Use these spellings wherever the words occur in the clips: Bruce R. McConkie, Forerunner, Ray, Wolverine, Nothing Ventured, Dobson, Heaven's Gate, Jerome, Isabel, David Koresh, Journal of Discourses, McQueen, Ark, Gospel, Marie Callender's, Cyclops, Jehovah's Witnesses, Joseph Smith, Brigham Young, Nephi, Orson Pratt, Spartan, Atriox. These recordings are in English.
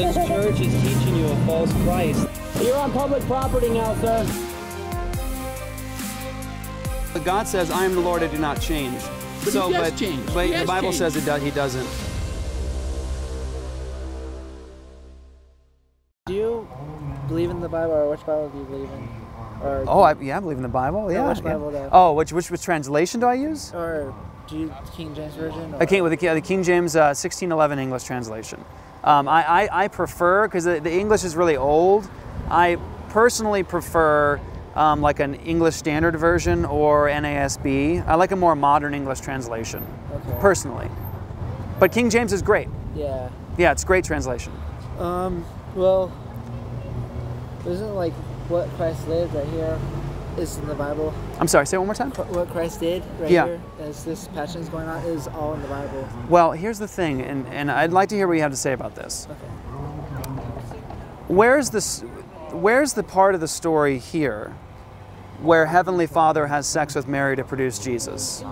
This church is teaching you a false Christ. You're on public property now, sir. But God says, I am the Lord, I do not change. But so, the Bible changed. Says it does, he doesn't. Do you believe in the Bible, or which Bible do you believe in? Or I believe in the Bible, yeah. Which Bible, though? Oh, which translation do I use? Or do you King James Version? Or? The King James 1611 English translation. I prefer, because the English is really old, I personally prefer like an English Standard Version or NASB. I like a more modern English translation, personally. But King James is great. Yeah. Yeah, it's a great translation. Well, isn't like what Christ lived right here is in the Bible? I'm sorry, say it one more time? What Christ did right here, as this passion is going on, is all in the Bible. Well, here's the thing, and I'd like to hear what you have to say about this. Okay. Where's the part of the story here where Heavenly Father has sex with Mary to produce Jesus?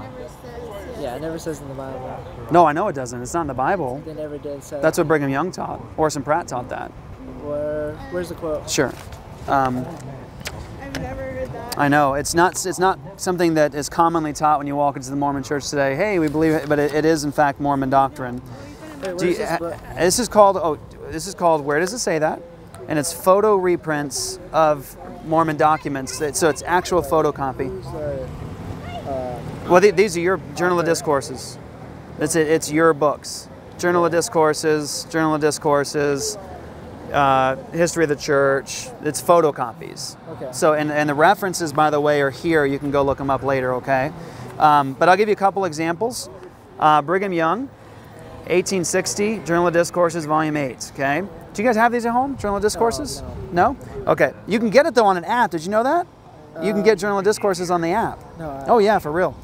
Yeah, it never says in the Bible. No, I know it doesn't. It's not in the Bible. They never did say. That's what Brigham Young taught. Orson Pratt taught that. Where's the quote? Sure. I've never heard that. I know. It's not something that is commonly taught when you walk into the Mormon church today. Hey, we believe it, but it is in fact Mormon doctrine. Wait, this is called, where does it say that? And it's photo reprints of Mormon documents. So it's actual photocopy. Well, these are your Journal of Discourses. It's your books. Journal of Discourses, History of the Church. It's photocopies. Okay. So, and the references, by the way, are here. You can go look them up later, okay? But I'll give you a couple examples. Brigham Young, 1860, Journal of Discourses, Volume 8, okay? Do you guys have these at home, Journal of Discourses? No? Okay. You can get it, though, on an app. Did you know that? You can get Journal of Discourses on the app. Oh, yeah, for real.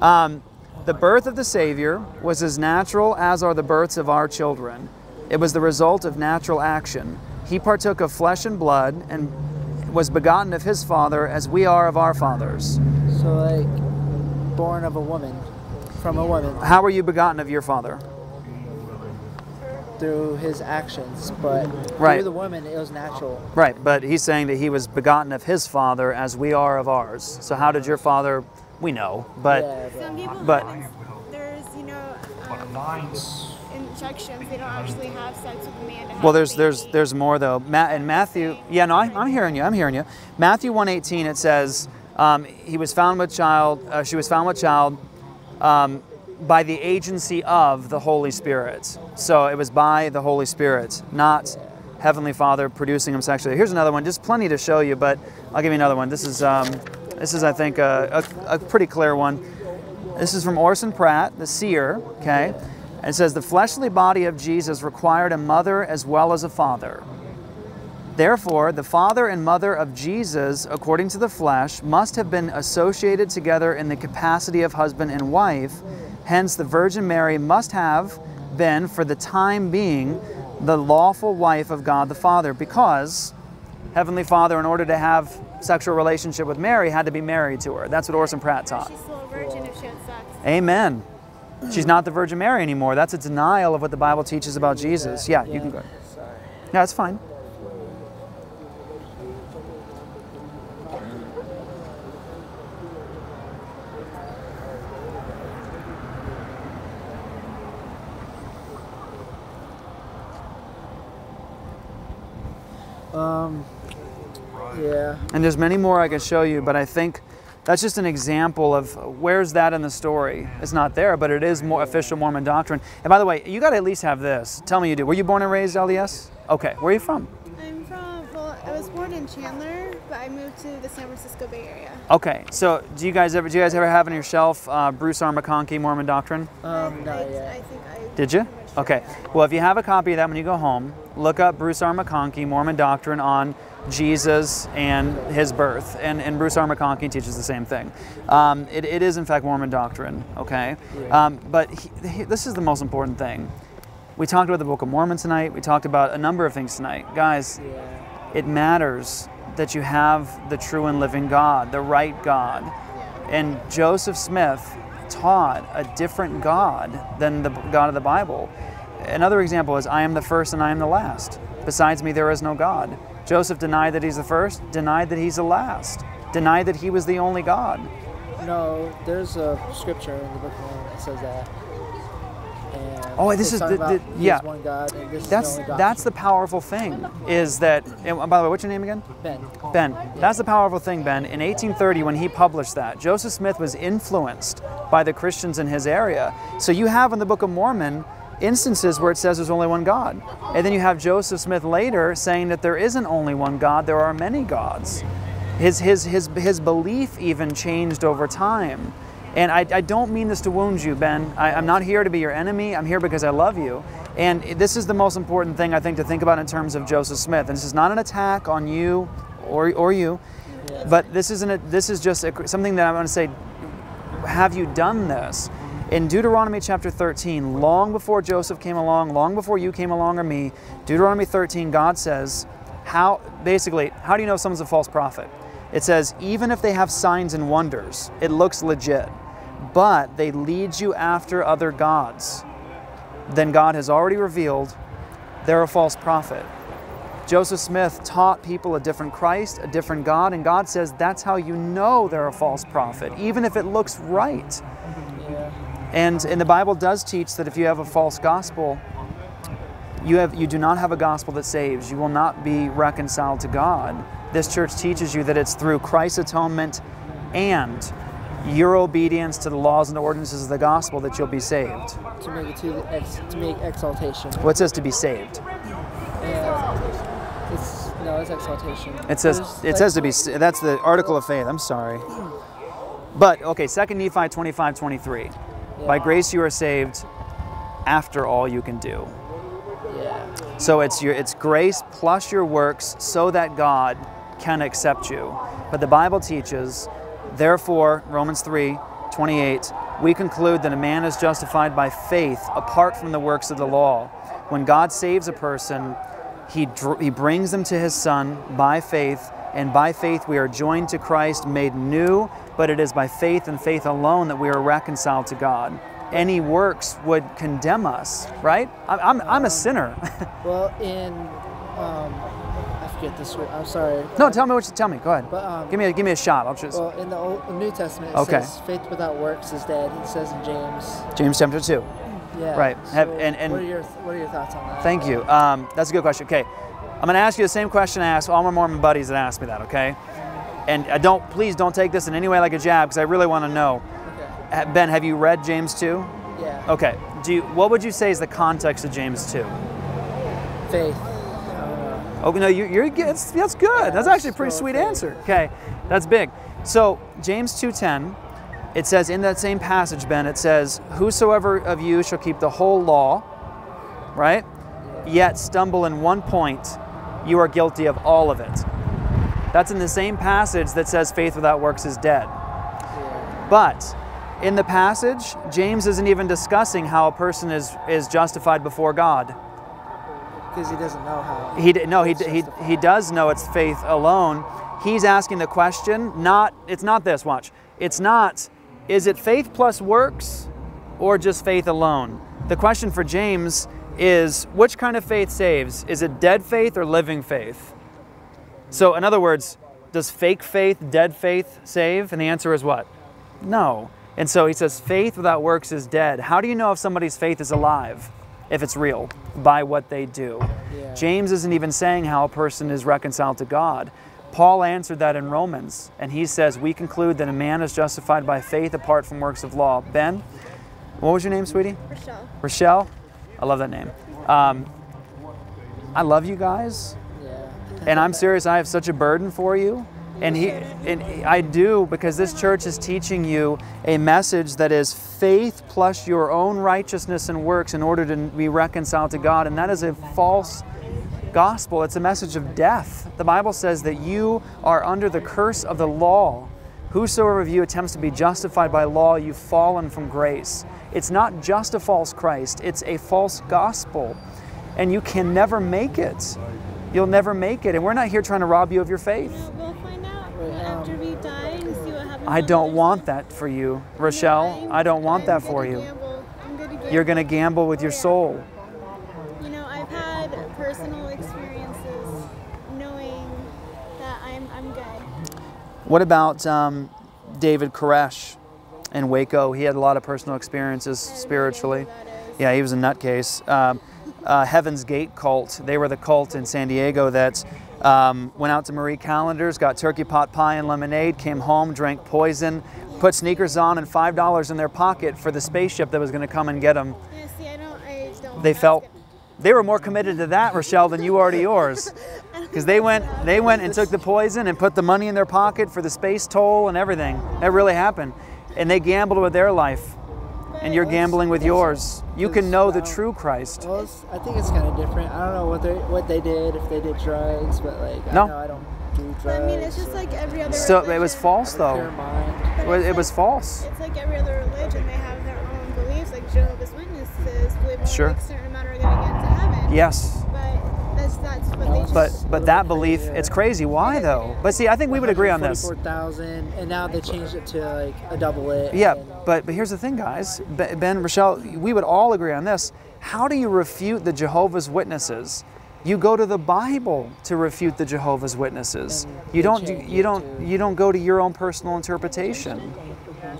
The birth of the Savior was as natural as are the births of our children. It was the result of natural action. He partook of flesh and blood and was begotten of his father as we are of our fathers. So, like, born of a woman, from a woman. How were you begotten of your father? Through his actions, but through the woman, it was natural. Right, but he's saying that he was begotten of his father as we are of ours. So how did your father, we know, but... Yeah, some people there's, you know, injections, they don't actually have sex with a man to have there's more, though. In Matthew, I'm hearing you, Matthew 1:18, it says, she was found with child, by the agency of the Holy Spirit. So it was by the Holy Spirit, not Heavenly Father producing him sexually. Here's another one, just plenty to show you, but I'll give you another one. This is I think, a pretty clear one. This is from Orson Pratt, the seer, okay? And it says, the fleshly body of Jesus required a mother as well as a father. Therefore, the father and mother of Jesus, according to the flesh, must have been associated together in the capacity of husband and wife. Hence, the Virgin Mary must have been, for the time being, the lawful wife of God the Father, because Heavenly Father, in order to have sexual relationship with Mary, had to be married to her. That's what Orson Pratt taught. She's still a virgin if she had sex. Amen. She's not the Virgin Mary anymore. That's a denial of what the Bible teaches about Jesus. Yeah, you can go. Yeah, it's fine. And there's many more I could show you, but I think that's just an example of where's that in the story. It's not there, but it is more official Mormon doctrine. And by the way, you got to at least have this. Tell me you do. Were you born and raised LDS? Okay. Where are you from? I was born in Chandler, but I moved to the San Francisco Bay Area. Okay. So do you guys ever have on your shelf Bruce R. McConkie, Mormon Doctrine? No, yeah. I think I did. You? Okay. Well, if you have a copy of that when you go home, look up Bruce R. McConkie, Mormon Doctrine on Jesus and his birth, and Bruce R. McConkie teaches the same thing. It is in fact Mormon doctrine, okay? But this is the most important thing. We talked about the Book of Mormon tonight, we talked about a number of things tonight. Guys, it matters that you have the true and living God, the right God. And Joseph Smith taught a different God than the God of the Bible. Another example is, I am the first and I am the last. Besides me there is no God. Joseph denied that he's the first, denied that he's the last, denied that he was the only God. No, there's a scripture in the Book of Mormon that says that. And oh, this is yeah. One God and this is the only God. That's the powerful thing. Is that? And by the way, what's your name again? Ben. Ben. Yeah. That's the powerful thing, Ben. In 1830, when he published that, Joseph Smith was influenced by the Christians in his area. So you have in the Book of Mormon instances where it says there's only one God, and then you have Joseph Smith later saying that there isn't only one God. There are many gods. His belief even changed over time. And I don't mean this to wound you, Ben. I'm not here to be your enemy. I'm here because I love you. And this is the most important thing, I think, to think about in terms of Joseph Smith. And this is not an attack on you or you, but this is just something that I want to say, have you done this? In Deuteronomy chapter 13, long before Joseph came along, long before you came along or me, Deuteronomy 13, God says, basically, how do you know someone's a false prophet? It says, even if they have signs and wonders, it looks legit, but they lead you after other gods, then God has already revealed they're a false prophet. Joseph Smith taught people a different Christ, a different God, and God says that's how you know they're a false prophet, even if it looks right. Yeah. And the Bible does teach that if you have a false gospel, you do not have a gospel that saves. You will not be reconciled to God. This church teaches you that it's through Christ's atonement and your obedience to the laws and ordinances of the gospel that you'll be saved. To make exaltation. Well, it says to be saved. Yeah. No, it's exaltation. It says to be, that's the article of faith, I'm sorry. But, okay, 2 Nephi 25:23. Yeah. By grace you are saved after all you can do. Yeah. So it's grace plus your works so that God can accept you. But the Bible teaches, therefore, Romans 3:28, we conclude that a man is justified by faith apart from the works of the law. When God saves a person, he brings them to his Son by faith, and by faith we are joined to Christ, made new, but it is by faith and faith alone that we are reconciled to God. Any works would condemn us, right? I'm a sinner. Well, in... I'm sorry. No, tell me what you tell me. Go ahead. But, give me a shot. I'll choose. Well, in the New Testament, it says faith without works is dead. It says in James. James chapter 2. Yeah. Right. So what are your thoughts on that? Thank you. That's a good question. Okay, I'm going to ask you the same question I asked all my Mormon buddies that asked me that. Okay, and please don't take this in any way like a jab because I really want to know. Okay. Ben, have you read James 2? Yeah. Okay. What would you say is the context of James 2? Faith. Oh, no, that's good. Yeah, that's actually a pretty sweet answer. Okay, that's big. So James 2:10, it says in that same passage, Ben, it says, whosoever of you shall keep the whole law, right, yet stumble in one point, you are guilty of all of it. That's in the same passage that says faith without works is dead. Yeah. But in the passage, James isn't even discussing how a person is justified before God. Because he doesn't know how. He does know it's faith alone. He's asking the question, it's not this, watch. It's not, is it faith plus works or just faith alone? The question for James is, which kind of faith saves? Is it dead faith or living faith? So in other words, does fake faith, dead faith save? And the answer is what? No. And so he says, faith without works is dead. How do you know if somebody's faith is alive? If it's real, by what they do. Yeah. James isn't even saying how a person is reconciled to God. Paul answered that in Romans, and he says, we conclude that a man is justified by faith apart from works of law. Ben, what was your name, sweetie? Rochelle. Rochelle? I love that name. I love you guys, yeah. And I'm serious, I have such a burden for you. I do, because this church is teaching you a message that is faith plus your own righteousness and works in order to be reconciled to God, and that is a false gospel. It's a message of death. The Bible says that you are under the curse of the law. Whosoever of you attempts to be justified by law, you've fallen from grace. It's not just a false Christ, it's a false gospel, and you can never make it. You'll never make it, and we're not here trying to rob you of your faith. After we die and see what happens. I don't want that for you, Rochelle. I don't want that for you. You're going to gamble with your soul. What about David Koresh in Waco? He had a lot of personal experiences spiritually. Yeah, he was a nutcase. Heaven's Gate cult. They were the cult in San Diego that went out to Marie Callender's, got turkey pot pie and lemonade, came home, drank poison, put sneakers on and $5 in their pocket for the spaceship that was going to come and get them. Yeah, see, they felt they were more committed to that, Rochelle, than you are to yours, because they went and took the poison and put the money in their pocket for the space toll and everything. That really happened, and they gambled with their life, and you're gambling with yours. You can know the true Christ. Well, I think it's kind of different. I don't know what they did, if they did drugs, but like I don't do drugs. But, I mean, it's just like every other. So religion. It was false, though. It was false. It's like every other religion. They have their own beliefs, like Jehovah's Witnesses believe only a certain amount are going to get to heaven. Yes. But that's what they. But that belief, it's crazy. Why though? But see, I think we would agree on this. 44,000, and now they changed it to like a double it. Yeah, but here's the thing, guys. Ben, Rochelle, we would all agree on this. How do you refute the Jehovah's Witnesses? You go to the Bible to refute the Jehovah's Witnesses. You don't go to your own personal interpretation.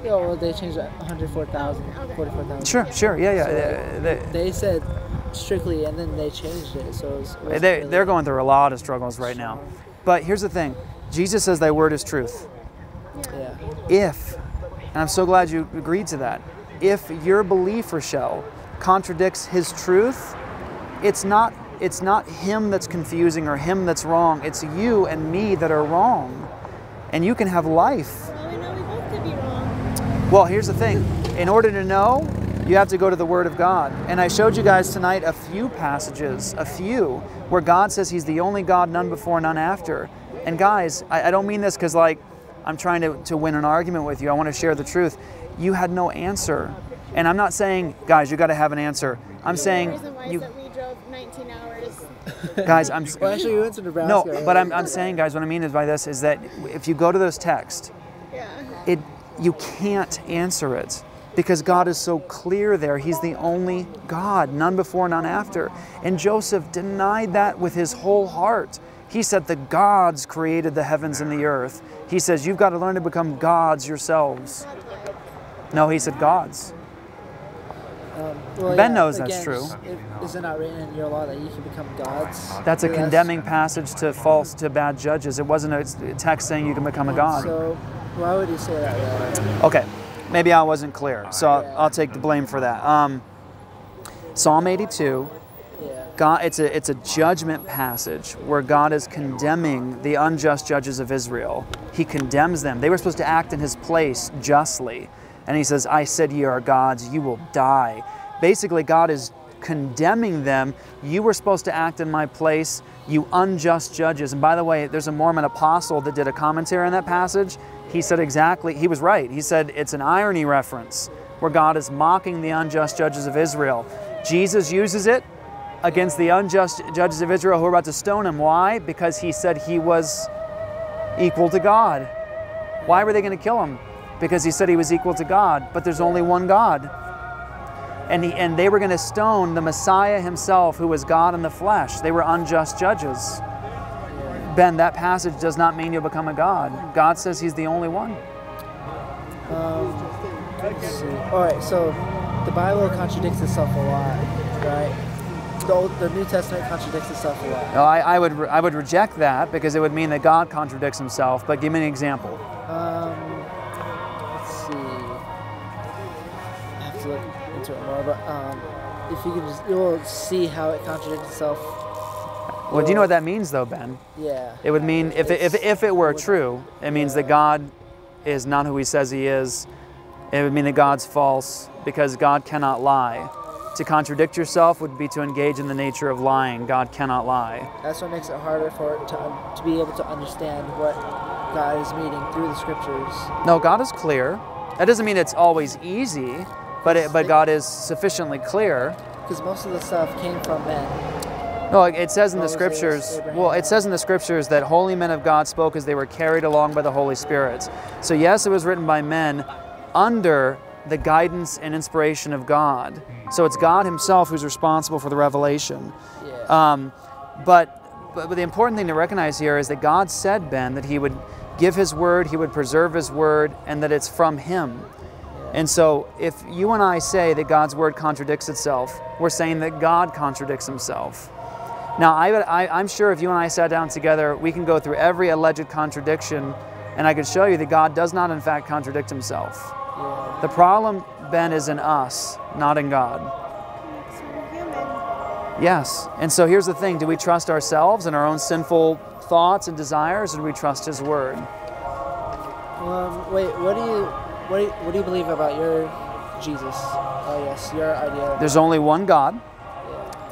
Yeah, well, they changed it 104,000, 44,000. Sure, yeah. So they said strictly, and then they changed it. So it was they're going through a lot of struggles right now. But here's the thing: Jesus says, "Thy word is truth." Yeah. And I'm so glad you agreed to that. If your belief, Rochelle, contradicts His truth, it's not Him that's confusing or Him that's wrong. It's you and me that are wrong, and you can have life. Well, here's the thing. In order to know, you have to go to the Word of God. And I showed you guys tonight a few passages, where God says He's the only God, none before, none after. And guys, I don't mean this because like I'm trying to win an argument with you. I want to share the truth. You had no answer. And I'm not saying, guys, you got to have an answer. I'm saying... The reason why is that we drove 19 hours. Guys, I'm... Well, actually, you went to Nebraska. No, but I'm saying, guys, what I mean is by this is that if you go to those texts, you can't answer it because God is so clear there. He's the only God, none before, none after. And Joseph denied that with his whole heart. He said the gods created the heavens and the earth. He says, you've got to learn to become gods yourselves. No, he said gods. Well, Ben knows that's true. Is it not written in your law that you can become gods? That's a condemning passage to bad judges. It wasn't a text saying you can become a god. So, why would you say that? Okay, maybe I wasn't clear, so I'll take the blame for that. Psalm 82, God, it's a judgment passage where God is condemning the unjust judges of Israel. He condemns them. They were supposed to act in His place justly. And He says, I said ye are gods, you will die. Basically, God is condemning them. You were supposed to act in My place, you unjust judges. And by the way, there's a Mormon apostle that did a commentary on that passage. He said exactly, he was right. He said it's an irony reference where God is mocking the unjust judges of Israel. Jesus uses it against the unjust judges of Israel who are about to stone Him. Why? Because He said He was equal to God. Why were they going to kill Him? Because He said He was equal to God, but there's only one God. And they were going to stone the Messiah Himself, who was God in the flesh. They were unjust judges. Ben, that passage does not mean you'll become a god. God says He's the only one. All right, so the Bible contradicts itself a lot, right? The New Testament contradicts itself a lot. No, I would reject that because it would mean that God contradicts Himself. But give me an example. Let's see. I have to look into it more, but if you can just, you'll see how it contradicts itself. Well, do you know what that means, though, Ben? Yeah. It would mean, if it were true, it means that God is not who He says He is. It would mean that God's false, because God cannot lie. To contradict yourself would be to engage in the nature of lying. God cannot lie. That's what makes it harder for it to be able to understand what God is meaning through the Scriptures. No, God is clear. That doesn't mean it's always easy, but God is sufficiently clear. Because most of the stuff came from men. No, it says in the Scriptures, well, it says in the Scriptures that holy men of God spoke as they were carried along by the Holy Spirit. So yes, it was written by men under the guidance and inspiration of God. So it's God Himself who's responsible for the revelation. But the important thing to recognize here is that God said, Ben, that He would give his word, he would preserve his word, and that it's from him. And so if you and I say that God's word contradicts itself, we're saying that God contradicts himself. Now, I'm sure if you and I sat down together, we can go through every alleged contradiction, and I could show you that God does not, in fact, contradict himself. Yeah. The problem, Ben, is in us, not in God. Because we're human. Yes. And so here's the thing. Do we trust ourselves and our own sinful thoughts and desires, or do we trust his word? Wait, what do you believe about your Jesus? Oh, yes, your idea. There's only one God.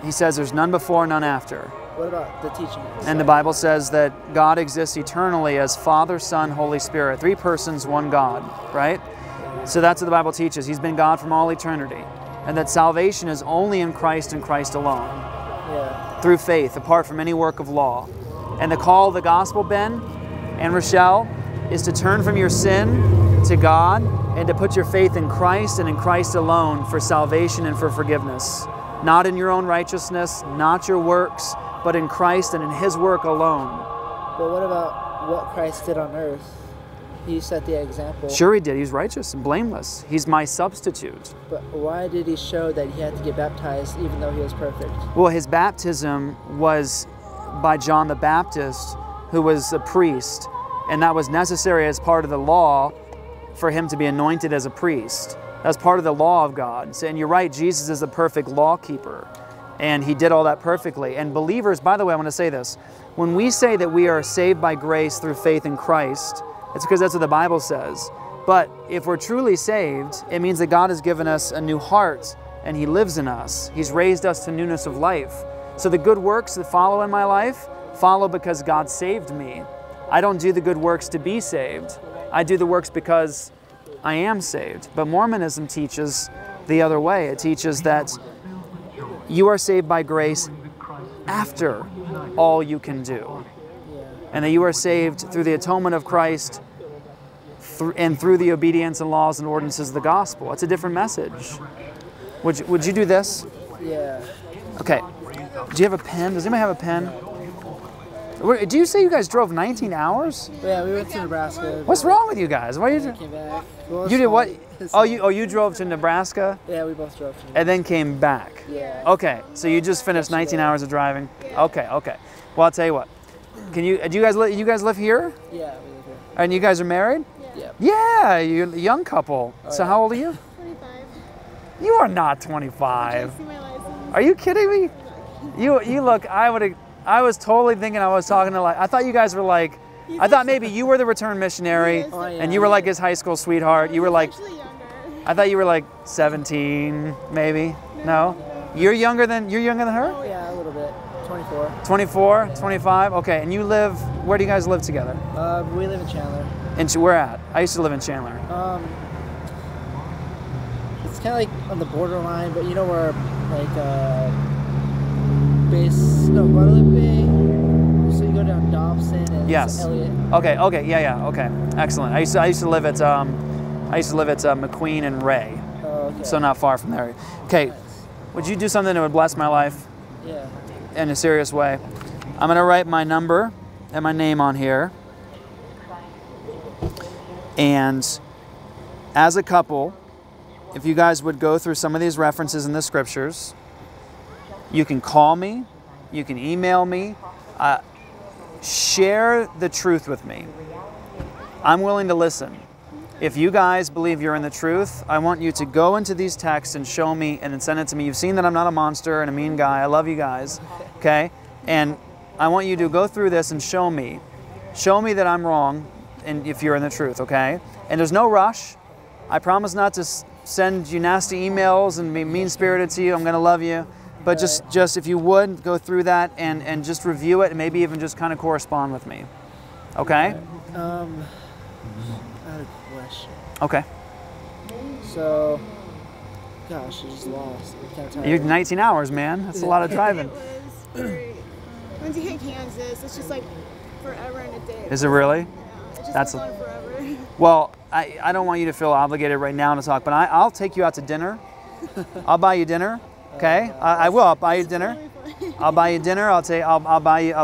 He says there's none before, none after. What about the teaching? And the Bible says that God exists eternally as Father, Son, Holy Spirit. Three persons, one God, right? So that's what the Bible teaches. He's been God from all eternity. And that salvation is only in Christ and Christ alone. Yeah. Through faith, apart from any work of law. And the call of the gospel, Ben and Rochelle, is to turn from your sin to God and to put your faith in Christ and in Christ alone for salvation and for forgiveness. Not in your own righteousness, not your works, but in Christ and in his work alone. But what about what Christ did on earth? He set the example. Sure he did. He's righteous and blameless. He's my substitute. But why did he show that he had to get baptized even though he was perfect? Well, his baptism was by John the Baptist, who was a priest, and that was necessary as part of the law for him to be anointed as a priest. That's part of the law of God. And you're right, Jesus is the perfect law keeper. And he did all that perfectly. And believers, by the way, I want to say this. When we say that we are saved by grace through faith in Christ, it's because that's what the Bible says. But if we're truly saved, it means that God has given us a new heart and he lives in us. He's raised us to newness of life. So the good works that follow in my life follow because God saved me. I don't do the good works to be saved. I do the works because I am saved. But Mormonism teaches the other way. It teaches that you are saved by grace after all you can do, and that you are saved through the atonement of Christ and through the obedience and laws and ordinances of the gospel. It's a different message. Would you do this? Yeah. Okay. Do you have a pen? Does anybody have a pen? Do you say you guys drove 19 hours? Yeah, we went to Nebraska. What's wrong with you guys? Why are you doing? You did what? Oh, you drove to Nebraska? Yeah, we both drove to Nebraska. And then came back? Yeah. Okay, so you just finished 19 hours of driving? Yeah. Okay, okay. Well, I'll tell you what. Do you guys live here? Yeah, we live here. And you guys are married? Yeah. Yeah, you're a young couple. Oh, so yeah. How old are you? 25. You are not 25. I see my license. Are you kidding me? You look, I was totally thinking I was talking to like, I thought you guys were like, I thought maybe you were the return missionary and you were like his high school sweetheart. You were like, I thought you were like 17 maybe. No? You're younger than her? Oh yeah, a little bit. 24. 24, 25. Okay, and you live, where do you guys live together? We live in Chandler. And where at? I used to live in Chandler. It's kind of like on the borderline, but you know where like Guadalupe. So you go down Dobson and Elliott. Okay. Okay. Yeah. Yeah. Okay. Excellent. I used to live at McQueen and Ray. Oh, okay. So not far from there. Okay. Nice. Would you do something that would bless my life? Yeah. In a serious way. I'm gonna write my number and my name on here. And as a couple, if you guys would go through some of these references in the scriptures. You can call me, you can email me, share the truth with me. I'm willing to listen. If you guys believe you're in the truth, I want you to go into these texts and show me and then send it to me. You've seen that I'm not a monster and a mean guy. I love you guys, okay? And I want you to go through this and show me. Show me that I'm wrong and if you're in the truth, okay? And there's no rush. I promise not to send you nasty emails and be mean-spirited to you. I'm gonna love you. But just if you would, go through that and just review it and maybe even just kind of correspond with me. Okay? I had a question. Okay. So, gosh, I just lost. You're 19 hours, man. That's a lot of driving. It was very, once you hit Kansas, it's just like forever and a day. Is it really? Yeah, it just goes on forever. Well, I don't want you to feel obligated right now to talk, but I'll take you out to dinner. I'll buy you dinner. Okay, I will. I'll buy you dinner. I'll buy you dinner. I'll buy you.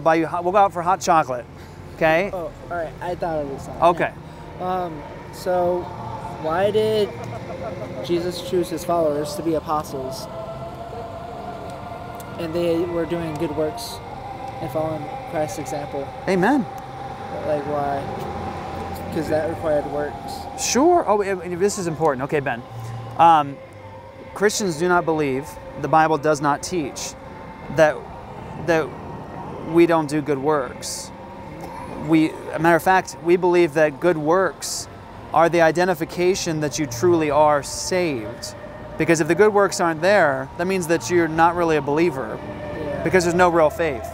We'll go out for hot chocolate. Okay. Oh, all right. I thought it was something. Okay. So why did Jesus choose his followers to be apostles? And they were doing good works and following Christ's example. Amen. Like why? Because that required works. Sure. Oh, this is important. Okay, Ben. Christians do not believe, the Bible does not teach, that we don't do good works. As a matter of fact, we believe that good works are the identification that you truly are saved. Because if the good works aren't there, that means that you're not really a believer. Yeah. Because there's no real faith.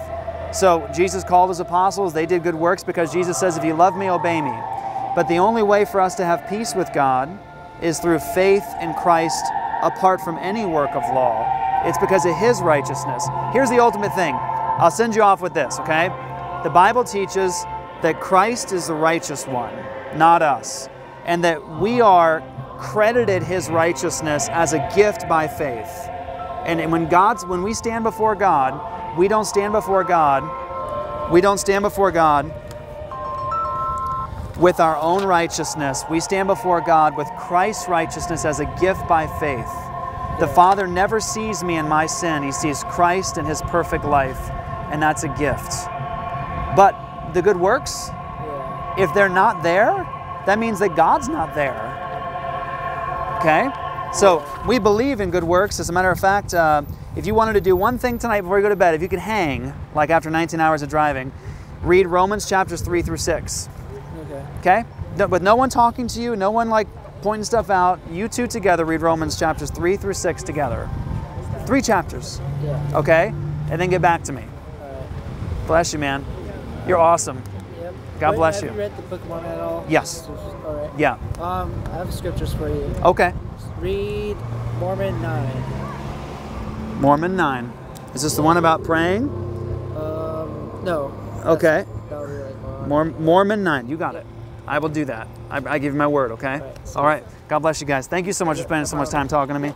So Jesus called his apostles, they did good works because Jesus says, if you love me, obey me. But the only way for us to have peace with God is through faith in Christ apart from any work of law. It's because of his righteousness. Here's the ultimate thing. I'll send you off with this, okay? The Bible teaches that Christ is the righteous one, not us, and that we are credited his righteousness as a gift by faith. And when we stand before God, we don't stand before God with our own righteousness. We stand before God with Christ's righteousness as a gift by faith. The Father never sees me in my sin. He sees Christ in his perfect life, and that's a gift. But the good works, if they're not there, that means that God's not there. Okay? So we believe in good works. As a matter of fact, if you wanted to do one thing tonight before you go to bed, if you could hang, like after 19 hours of driving, read Romans chapters 3 through 6. Okay? With no one talking to you, no one like pointing stuff out, you two together read Romans chapters 3 through 6 together. 3 chapters. Yeah. Okay? And then get back to me. Right. Bless you, man. You're awesome. Yep. God bless you. Have you read the Book of Mormon at all? Yes. All right. Yeah. I have scriptures for you. Okay. Read Mormon 9. Mormon 9. Is this the one about praying? No. Okay. Mormon 9. You got it. I will do that. I give you my word, okay? All right. God bless you guys. Thank you so much for spending so much time talking to me.